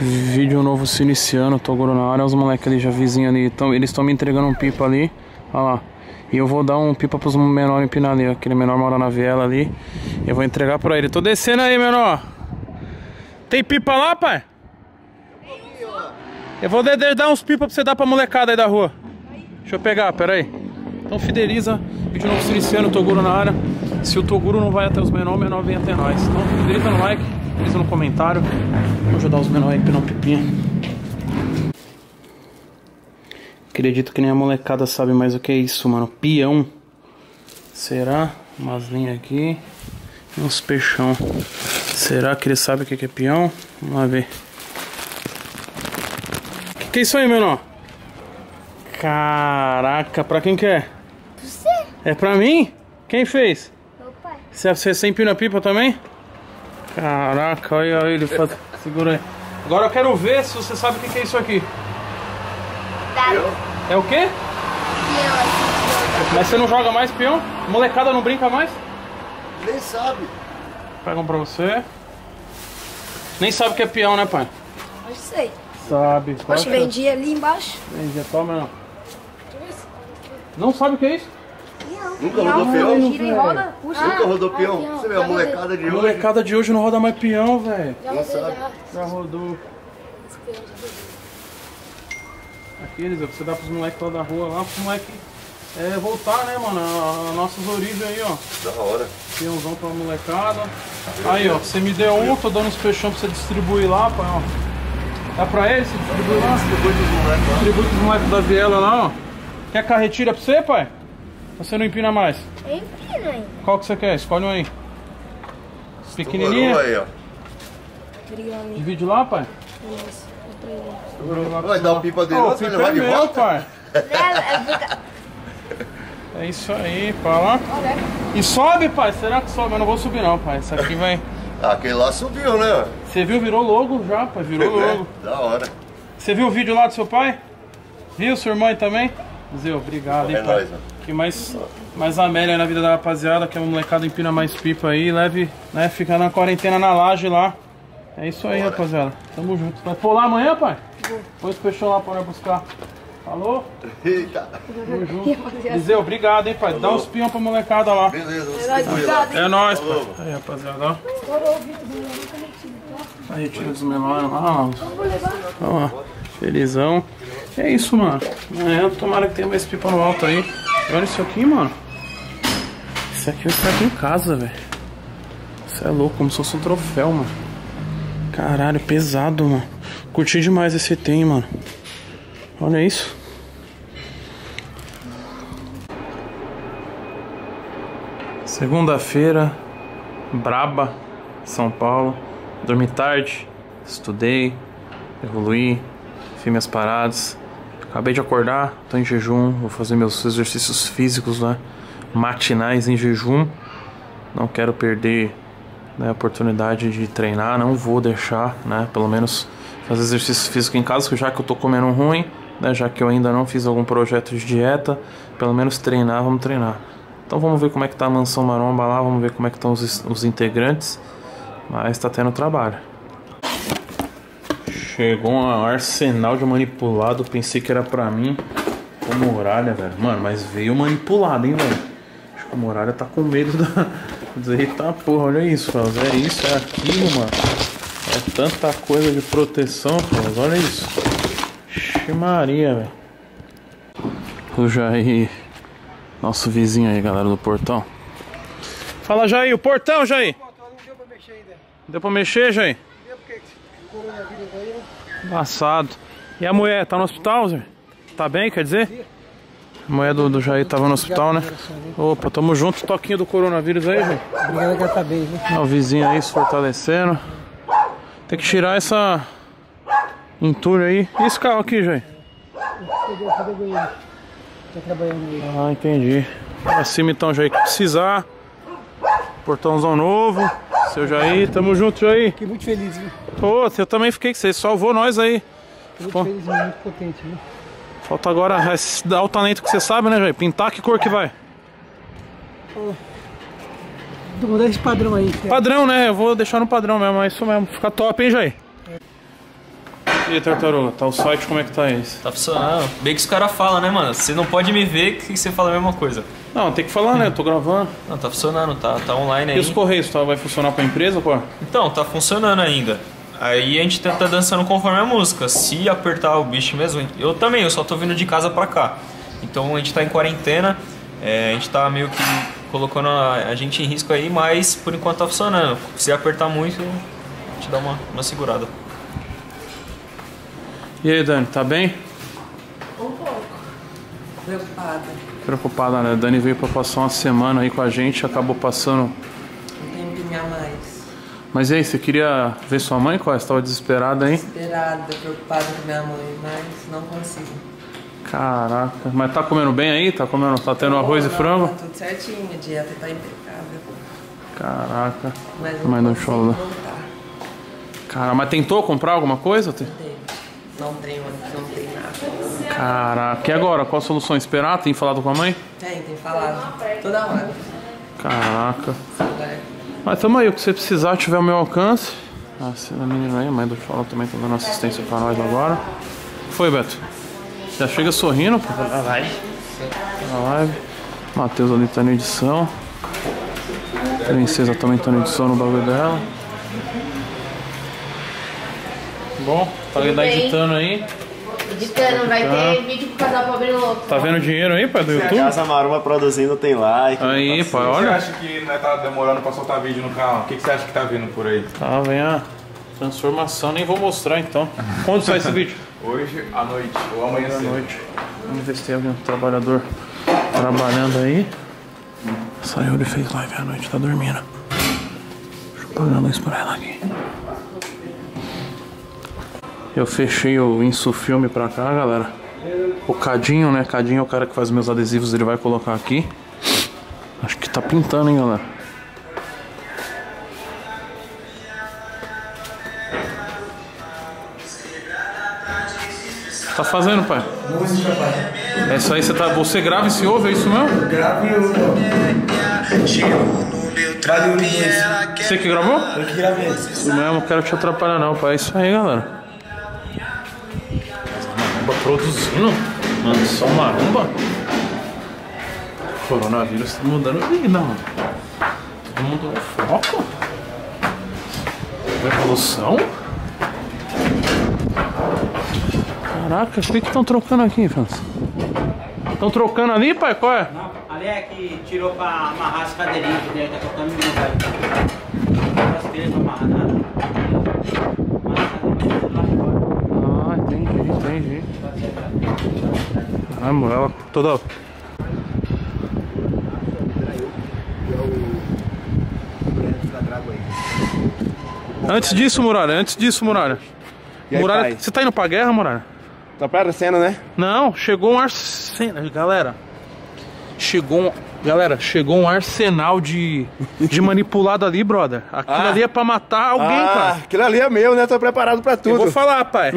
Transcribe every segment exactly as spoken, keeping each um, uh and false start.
Vídeo novo se iniciando, Toguro na área. Os moleques ali já vizinhos ali, tão, eles estão me entregando um pipa ali. Olha lá. E eu vou dar um pipa pros menores empinar ali. Aquele menor mora na viela ali. Eu vou entregar pra ele. Tô descendo aí, menor. Tem pipa lá, pai? Eu vou dar uns pipa pra você dar pra molecada aí da rua. Deixa eu pegar, pera aí. Então fideliza. Vídeo novo se iniciando, Toguro na área. Se o Toguro não vai até os menores, o menor vem até nós. Então fideliza no like, fideliza no comentário. Vou ajudar os menores aí a empinar um pipinha. Acredito que nem a molecada sabe mais o que é isso, mano. Pião. Será? Umas linhas aqui. E uns peixão. Será que ele sabe o que é pião? Vamos lá ver. O que, que é isso aí, menor? Caraca, pra quem que é? Você. É pra mim? Quem fez? Meu pai. Você, você sempre na pipa também? Caraca, olha ele, faz... segura aí. Agora eu quero ver se você sabe o que é isso aqui. É o quê? Mas você não joga mais peão? Molecada não brinca mais? Nem sabe. Pega um pra você. Nem sabe o que é peão, né, pai? Eu sei. Sabe. Poxa, vendia ali embaixo. Vendia, toma, não. Não sabe o que é isso? Nunca rodou peão? Nunca rodou peão? Você vê, a molecada de hoje. A molecada de hoje não roda mais peão, velho. Já sabe. Já rodou. Aqueles, ó, você dá pros moleques lá da rua, lá pros moleques é, voltar, né, mano, a, a nossas origens aí, ó. Da hora. Peãozão pra molecada. Aí, ó, você me deu um, tô dando uns peixão pra você distribuir lá, pai, ó. Dá pra ele, você distribui lá? Distribui pros moleques lá. Distribui pros moleques da viela lá, ó. Quer carretilha pra você, pai? Você não empina mais? Eu empino aí. Qual que você quer? Escolhe um aí. Pequenininha? Aí, ó. Obrigado. Divide lá, pai? Isso. Vai dar o pipa dele, oh, pipa vai é de meu, volta? Pai. É isso aí, pai, lá. E sobe, pai, será que sobe? Eu não vou subir não, pai, isso aqui vai... Ah, aquele lá subiu, né? Você viu, virou logo já, pai, virou logo. Da hora. Você viu o vídeo lá do seu pai? Viu, sua irmã também? Zé, obrigado, hein, é pai. Nóis, mano. Que mais, mais Amélia na vida da rapaziada, que a molecada empina mais pipa aí, leve, né, fica na quarentena na laje lá. É isso aí, rapaziada. Tamo junto. Vai pular amanhã, pai? Vou. Põe os peixão lá para buscar. Falou? Eita. Tamo junto. Liseu, obrigado, hein, pai. Falou. Dá os pião pra molecada lá. Beleza. É, é nóis, pai. Aí, rapaziada. A retira dos menores lá. Olha lá. Felizão. É isso, mano. Amanhã, tomara que tenha mais pipa no alto aí. Olha isso aqui, mano. Isso aqui eu saio em casa, velho. Isso é louco, como se fosse um troféu, mano. Caralho, pesado, mano. Curti demais esse item, mano. Olha isso. Segunda-feira, braba, São Paulo. Dormi tarde, estudei, evoluí, fiz minhas paradas. Acabei de acordar, tô em jejum. Vou fazer meus exercícios físicos lá, né? Matinais em jejum. Não quero perder... a oportunidade de treinar, não vou deixar, né, pelo menos fazer exercício físico em casa, já que eu tô comendo ruim, né, já que eu ainda não fiz algum projeto de dieta, pelo menos treinar, vamos treinar. Então vamos ver como é que tá a Mansão Maromba lá, vamos ver como é que estão os, os integrantes, mas tá tendo trabalho. Chegou um arsenal de manipulado, pensei que era pra mim, como muralha, velho, mano, mas veio manipulado, hein, velho. Acho que o muralha tá com medo da... Eita porra, olha isso, faz. É isso, é aquilo, mano. É tanta coisa de proteção, faz. Olha isso. Ixi Maria, velho. O Jair, nosso vizinho aí, galera do portão. Fala, Jair, o portão, Jair. Não deu pra mexer ainda. Deu pra mexer, Jair? Deu porque coronavírus aí, né? Passado. E a mulher, tá no hospital, Jair? Tá bem, quer dizer? A mulher do, do Jair tava no hospital, né? Opa, tamo junto. Toquinho do coronavírus aí, Jair. Obrigado, que ela tá bem, né? O vizinho aí se fortalecendo. Tem que tirar essa entulho aí. E esse carro aqui, Jair? Tô trabalhando aí. Ah, entendi. Pra cima então, Jair, que precisar. Portãozão novo. Seu Jair, tamo junto, Jair. Fiquei muito feliz, viu? Pô, eu também fiquei com você. Salvou nós aí. Fiquei muito feliz, muito potente, viu? Falta agora dar o talento que você sabe, né, velho? Pintar, que cor que vai? Vou mudar esse padrão aí. Cara. Padrão, né? Eu vou deixar no padrão mesmo, é isso mesmo. Fica top, hein, Jair? E aí, Tartaruga, tá o site, como é que tá isso? Tá funcionando. Bem que os caras falam, né, mano? Você não pode me ver que você fala a mesma coisa. Não, tem que falar, né? Eu tô gravando. Não, tá funcionando, tá, tá online aí. E os correios, tá? Vai funcionar pra empresa, pô? Então, tá funcionando ainda. Aí a gente tenta dançando conforme a música. Se apertar o bicho mesmo... Eu também, eu só tô vindo de casa pra cá. Então a gente tá em quarentena, é, a gente tá meio que colocando a gente em risco aí, mas por enquanto tá funcionando. Se apertar muito, a gente dá uma, uma segurada. E aí, Dani, tá bem? Um pouco. Preocupada. Preocupada, né? Dani veio pra passar uma semana aí com a gente, acabou passando... Um tempinho a mais. Mas e aí, você queria ver sua mãe? Qual? Você tava desesperada aí? Desesperada, preocupada com minha mãe, mas não consigo. Caraca. Mas tá comendo bem aí? Tá comendo? Tá tendo arroz e frango? Tá tudo certinho, a dieta tá impecável. Caraca. Mas não, mas não consigo voltar. Cara, mas tentou comprar alguma coisa? Tentei. Não tem, não tem nada. Caraca, e agora? Qual a solução? Esperar? Tem falado com a mãe? Tem, tem falado. Toda hora. Caraca. Mas tamo aí, o que você precisar, tiver o meu alcance. Ah, a menina aí, a mãe do Fala também tá dando assistência pra nós agora. Foi, Beto? Já chega sorrindo, pô. Na live. Na live. Matheus ali tá na edição. A princesa também tá na edição no bagulho dela. Bom, tá editando aí. Editando, vai ter vídeo pro casal pobre louco. Tá vendo dinheiro aí, pai, do YouTube? Mansão Maromba produzindo, tem like. Aí, pai, olha. Você acha que né, tá demorando pra soltar vídeo no canal? O que, que você acha que tá vindo por aí? Tá, vem a transformação, nem vou mostrar então. Quando sai esse vídeo? Hoje à noite, ou amanhã à noite. Vamos ver se tem algum trabalhador trabalhando aí. Saiu, ele fez live à noite, tá dormindo. Deixa eu apagar a luz pra ela aqui. Eu fechei o insufilme pra cá, galera. O Cadinho, né? Cadinho é o cara que faz meus adesivos, ele vai colocar aqui. Acho que tá pintando, hein, galera. Tá fazendo, pai? Música, pai. Essa aí você tá... Você grava e se ouve, é isso mesmo? Grava e ouve. Você que gravou? Eu que gravei. Isso mesmo, não quero te atrapalhar não, pai. É isso aí, galera. Produzindo, Mansão Maromba. Coronavírus tá mudando vida, mano. Todo mundo é foco. Revolução. Caraca, o que estão trocando aqui, infância? Estão trocando ali, pai? Qual é? Não, ali é que tirou pra amarrar as cadeirinhas, que daí tá cortando o pai. As cadeiras não amarram nada. Entendi. Caramba, ela toda... Antes disso, Muralha, antes disso, Muralha. Aí, Muralha, você tá indo pra guerra, Muralha? Tá pra Aracena, né? Não, chegou um arsenal, galera. Chegou um... Galera, chegou um arsenal de, de manipulado ali, brother. Aquilo ah. ali é pra matar alguém, ah, cara. Aquilo ali é meu, né? Tô preparado pra tudo. Eu vou falar, pai.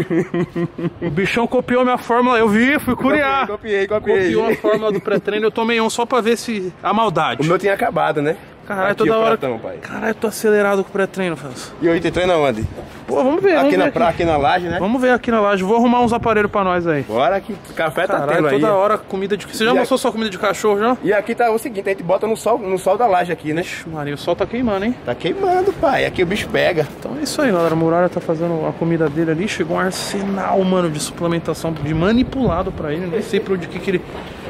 O bichão copiou minha fórmula. Eu vi, fui curiar. Copiei, copiei. Copiou a fórmula do pré-treino. Eu tomei um só pra ver se a maldade. O meu tinha acabado, né? Caralho, toda hora. Pratão, pai. Caralho, tô acelerado com o pré-treino, França. E hoje tem treino aonde? Pô, vamos ver. Aqui vamos na ver pra, aqui. aqui na laje, né? Vamos ver aqui na laje. Vou arrumar uns aparelhos pra nós aí. Bora que café tá Caralho, tendo toda aí. toda hora comida de... Você já e mostrou aqui... sua comida de cachorro, já? E aqui tá o seguinte, a gente bota no sol, no sol da laje aqui, né? Ixi, Maria, o sol tá queimando, hein? Tá queimando, pai. Aqui o bicho pega. Então é isso aí, galera. O Muralha tá fazendo a comida dele ali. Chegou um arsenal, mano, de suplementação, de manipulado pra ele. Nem sei pra onde que, que ele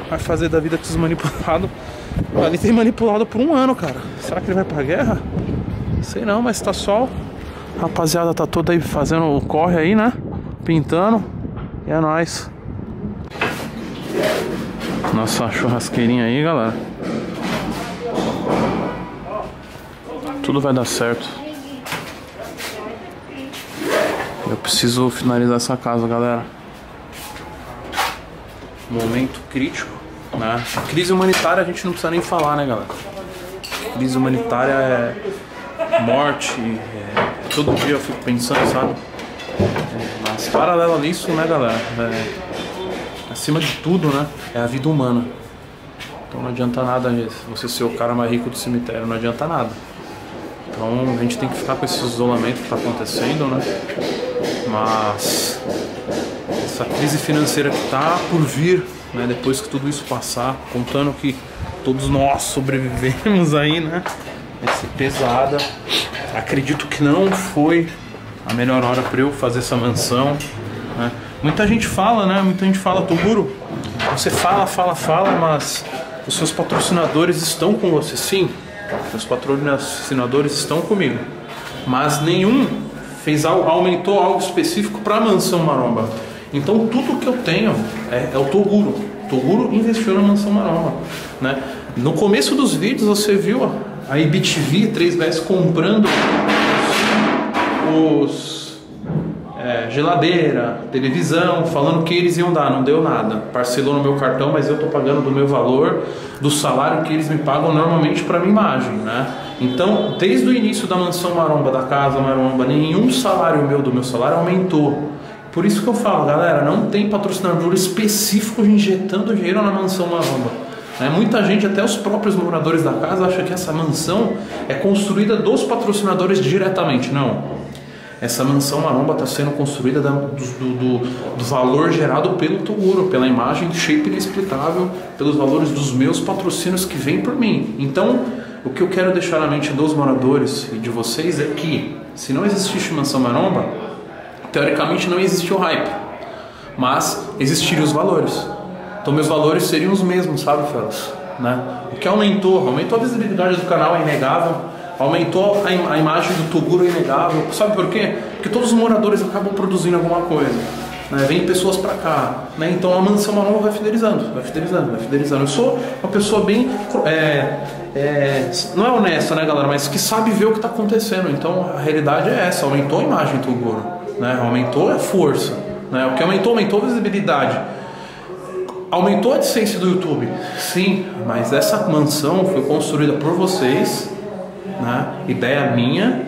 vai fazer da vida com esses manipulados. Ali tem manipulado por um ano, cara. Será que ele vai pra guerra? Sei não, mas tá sol. Rapaziada tá toda aí fazendo o corre aí, né? Pintando. E é nóis. Nossa churrasqueirinha aí, galera. Tudo vai dar certo. Eu preciso finalizar essa casa, galera. Momento crítico. Né? Crise humanitária a gente não precisa nem falar, né, galera? Crise humanitária é morte, é... todo dia eu fico pensando, sabe? É... Mas paralelo a isso, né, galera? É... acima de tudo, né, é a vida humana. Então não adianta nada você ser o cara mais rico do cemitério, não adianta nada. Então a gente tem que ficar com esse isolamento que está acontecendo, né? Mas essa crise financeira que está por vir, né, depois que tudo isso passar, contando que todos nós sobrevivemos aí, né? Vai ser pesada. Acredito que não foi a melhor hora para eu fazer essa mansão, né? Muita gente fala, né? Muita gente fala, Toguro, você fala, fala, fala, mas os seus patrocinadores estão com você. Sim, os patrocinadores estão comigo, mas nenhum fez algo, aumentou algo específico para a Mansão Maromba. Então tudo que eu tenho é, é o Toguro. Toguro investiu na Mansão Maromba, né? No começo dos vídeos você viu a I B T V três B S comprando os, os é, geladeira, televisão, falando que eles iam dar. Não deu nada. Parcelou no meu cartão, mas eu tô pagando do meu valor, do salário que eles me pagam normalmente para minha imagem, né? Então, desde o início da Mansão Maromba, da Casa Maromba, nenhum salário meu do meu salário aumentou. Por isso que eu falo, galera, não tem patrocinador específico injetando dinheiro na Mansão Maromba. Muita gente, até os próprios moradores da casa, acha que essa mansão é construída dos patrocinadores diretamente. Não. Essa Mansão Maromba está sendo construída da, do, do, do valor gerado pelo Toguro, pela imagem shape inexplicável, pelos valores dos meus patrocínios que vêm por mim. Então, o que eu quero deixar na mente dos moradores e de vocês é que, se não existisse Mansão Maromba, teoricamente não existe o hype, mas existiriam os valores. Então meus valores seriam os mesmos, sabe, Felix? Né? O que aumentou? Aumentou a visibilidade do canal, é inegável. Aumentou a, im a imagem do Toguro, é inegável. Sabe por quê? Porque todos os moradores acabam produzindo alguma coisa, né? Vem pessoas pra cá, né? Então a Mansão Maromba vai fidelizando, vai fidelizando, vai fidelizando. Eu sou uma pessoa bem... É, é, não é honesta, né, galera? Mas que sabe ver o que tá acontecendo. Então a realidade é essa. Aumentou a imagem do Toguro, né? Aumentou a força, né? O que aumentou, aumentou a visibilidade. Aumentou a distância do YouTube? Sim, mas essa mansão foi construída por vocês, né? Ideia minha,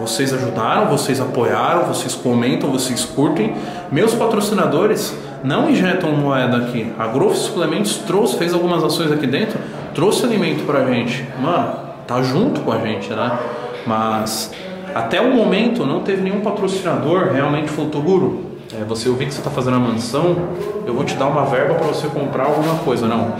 vocês ajudaram, vocês apoiaram, vocês comentam, vocês curtem. Meus patrocinadores não injetam moeda aqui. A Growth Suplementos trouxe, fez algumas ações aqui dentro, trouxe alimento pra gente. Mano, tá junto com a gente, né? Mas até o momento não teve nenhum patrocinador realmente falou, Toguro, É, você ouviu que você está fazendo a mansão, eu vou te dar uma verba para você comprar alguma coisa, não.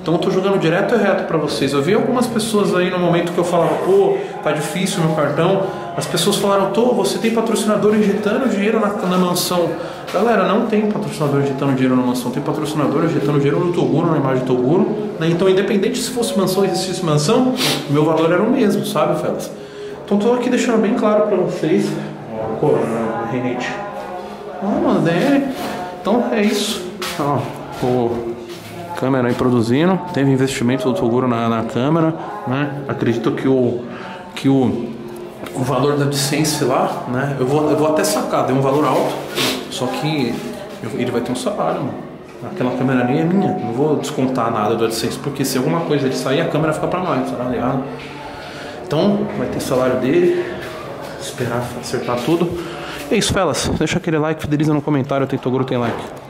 Então eu tô jogando direto e reto para vocês. Eu vi algumas pessoas aí no momento que eu falava, pô, tá difícil meu cartão. As pessoas falaram, Tô, você tem patrocinador injetando dinheiro na, na mansão. Galera, não tem patrocinador injetando dinheiro na mansão, tem patrocinador injetando dinheiro no Toguro, na imagem do Toguro, né? Então independente se fosse mansão, existisse mansão, meu valor era o mesmo, sabe, Felix? Então tô aqui deixando bem claro para vocês. Corona, Renate. Ah, mandei. Então é isso. Ó, o câmera aí produzindo. Teve investimento do Toguro na, na câmera, né? Acredito que o que o, o valor da AdSense lá, né? Eu vou, eu vou até sacar, deu um valor alto. Só que eu, ele vai ter um salário, mano. Aquela câmera ali é minha. Não vou descontar nada do AdSense, porque se alguma coisa ele sair, a câmera fica pra nós, tá ligado? Então vai ter salário dele. Esperar acertar tudo. É isso, fellas. Deixa aquele like, fideliza no comentário. Tem Toguro, tem like.